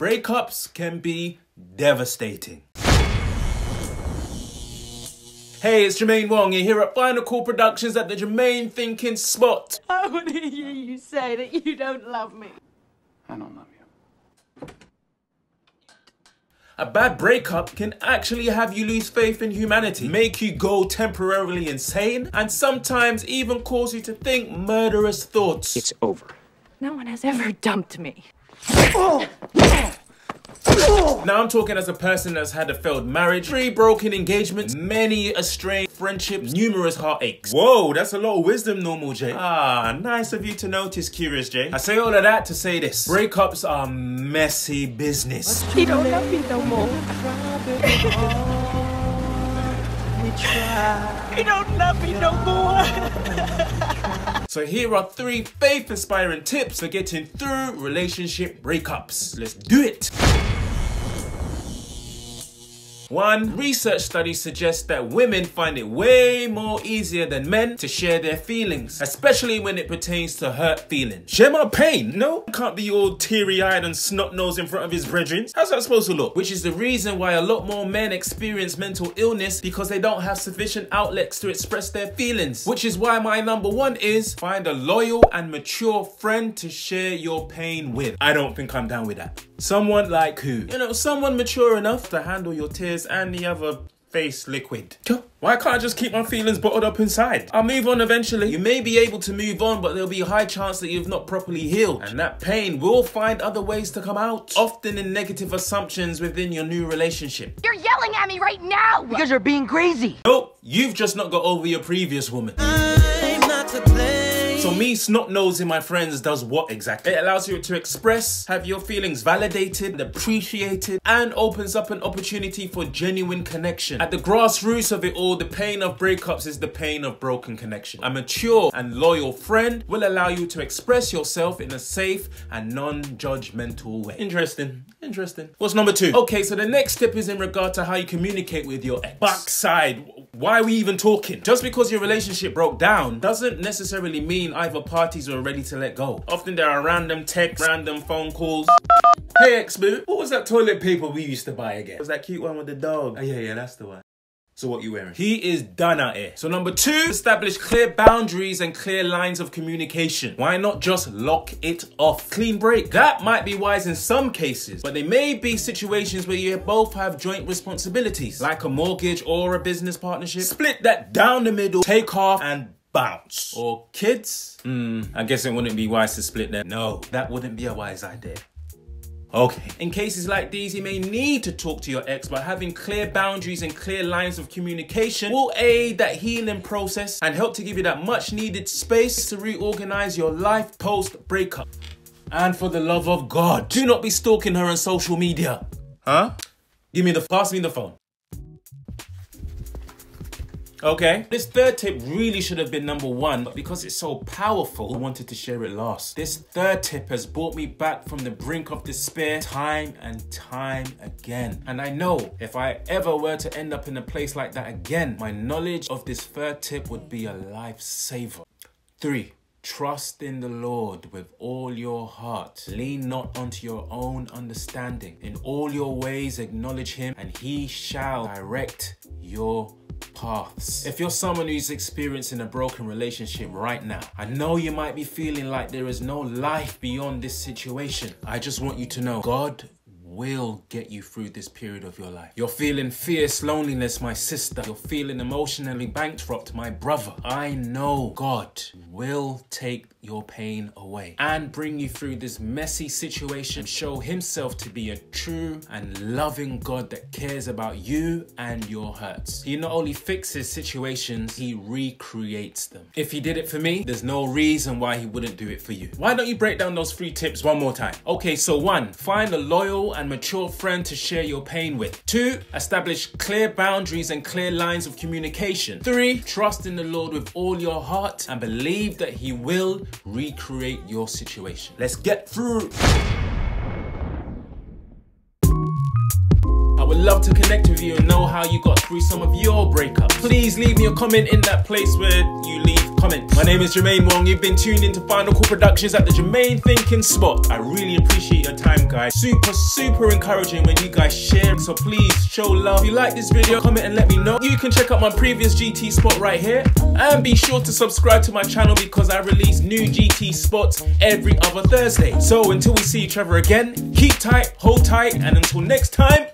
breakups can be devastating. Hey, it's Jermaine Wong, and here at Final Call Productions at the Jermaine Thinkin' Spot. I want to hear you say that you don't love me. I don't love you. A bad breakup can actually have you lose faith in humanity, make you go temporarily insane, and sometimes even cause you to think murderous thoughts. It's over. No one has ever dumped me. Oh! Now I'm talking as a person that's had a failed marriage, 3 broken engagements, many estranged friendships, numerous heartaches. Whoa, that's a lot of wisdom, Normal J. Ah, nice of you to notice, Curious J. I say all of that to say this: breakups are messy business. He don't love me no more. He don't love me no more. So here are 3 faith-inspiring tips for getting through relationship breakups. Let's do it. 1. Research studies suggest that women find it way more easier than men to share their feelings, especially when it pertains to hurt feelings. Share my pain? No? Can't be all teary-eyed and snot-nosed in front of his brethren. How's that supposed to look? Which is the reason why a lot more men experience mental illness, because they don't have sufficient outlets to express their feelings. Which is why my number 1 is find a loyal and mature friend to share your pain with. I don't think I'm down with that. Someone like who? You know, someone mature enough to handle your tears and the other face liquid. Why can't I just keep my feelings bottled up inside? I'll move on eventually. You may be able to move on, but there'll be a high chance that you've not properly healed, and that pain will find other ways to come out, often in negative assumptions within your new relationship. You're yelling at me right now! Because you're being crazy! Nope, you've just not got over your previous woman. I'm not to blame. So me snot-nosing my friends does what exactly? It allows you to express, have your feelings validated, appreciated, and opens up an opportunity for genuine connection. At the grassroots of it all, the pain of breakups is the pain of broken connection. A mature and loyal friend will allow you to express yourself in a safe and non-judgmental way. Interesting, interesting. What's number 2? Okay, so the next tip is in regard to how you communicate with your ex. Backside. Why are we even talking? Just because your relationship broke down doesn't necessarily mean either parties were ready to let go. Often there are random texts, random phone calls. Hey, ex-boo, what was that toilet paper we used to buy again? It was that cute one with the dog. Oh, yeah, that's the one. So what you wearing? He is done out here. So number 2, establish clear boundaries and clear lines of communication. Why not just lock it off? Clean break. That might be wise in some cases, but there may be situations where you both have joint responsibilities, like a mortgage or a business partnership. Split that down the middle, take off and bounce. Or kids? I guess it wouldn't be wise to split them. No, that wouldn't be a wise idea. Okay. In cases like these, you may need to talk to your ex, but having clear boundaries and clear lines of communication will aid that healing process and help to give you that much needed space to reorganize your life post-breakup. And for the love of God, do not be stalking her on social media. Huh? Pass me the phone. Okay. This 3rd tip really should have been number 1, but because it's so powerful, I wanted to share it last. This 3rd tip has brought me back from the brink of despair time and time again. And I know if I ever were to end up in a place like that again, my knowledge of this 3rd tip would be a lifesaver. 3. Trust in the Lord with all your heart. Lean not onto your own understanding. In all your ways acknowledge him, and he shall direct your paths. If you're someone who's experiencing a broken relationship right now, I know you might be feeling like there is no life beyond this situation. I just want you to know God will get you through this period of your life. You're feeling fierce loneliness, my sister. You're feeling emotionally bankrupt, my brother. I know God will take your pain away and bring you through this messy situation. Show himself to be a true and loving God that cares about you and your hurts. He not only fixes situations, he recreates them. If he did it for me, there's no reason why he wouldn't do it for you. Why don't you break down those 3 tips one more time? Okay, so 1, find a loyal and mature friend to share your pain with. 2, establish clear boundaries and clear lines of communication. 3, trust in the Lord with all your heart and believe that he will recreate your situation. Let's get through. I would love to connect with you and know how you got through some of your breakups. Please leave me a comment in that place where you leave comment. My name is Jermaine Wong. You've been tuned into Final Call Productions at the Jermaine Thinkin' Spot. I really appreciate your time, guys. Super encouraging when you guys share, so please show love. If you like this video, comment and let me know. You can check out my previous GT spot right here, and be sure to subscribe to my channel because I release new GT spots every other Thursday. So until we see each other again, keep tight, hold tight, and until next time.